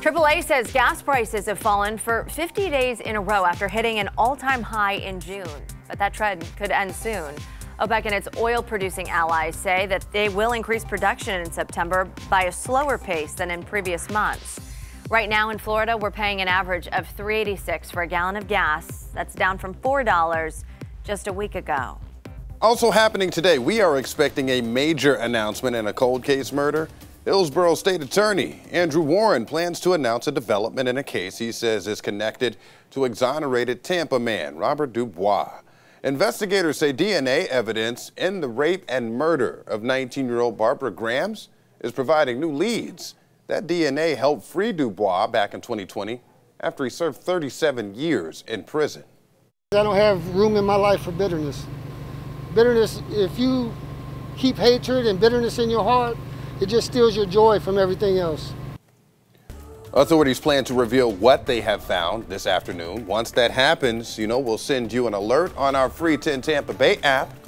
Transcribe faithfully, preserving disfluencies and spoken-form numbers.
triple A says gas prices have fallen for fifty days in a row after hitting an all-time high in June, but that trend could end soon. OPEC and its oil-producing allies say that they will increase production in September by a slower pace than in previous months. Right now in Florida, we're paying an average of three eighty-six for a gallon of gas. That's down from four dollars just a week ago. Also happening today, we are expecting a major announcement in a cold case murder. Hillsborough State Attorney Andrew Warren plans to announce a development in a case he says is connected to exonerated Tampa man Robert DuBoise. Investigators say D N A evidence in the rape and murder of nineteen-year-old Barbara Grams is providing new leads. That D N A helped free DuBoise back in twenty twenty after he served thirty-seven years in prison. I don't have room in my life for bitterness. Bitterness, if you keep hatred and bitterness in your heart, it just steals your joy from everything else. Authorities plan to reveal what they have found this afternoon. Once that happens, you know, we'll send you an alert on our free ten Tampa Bay app.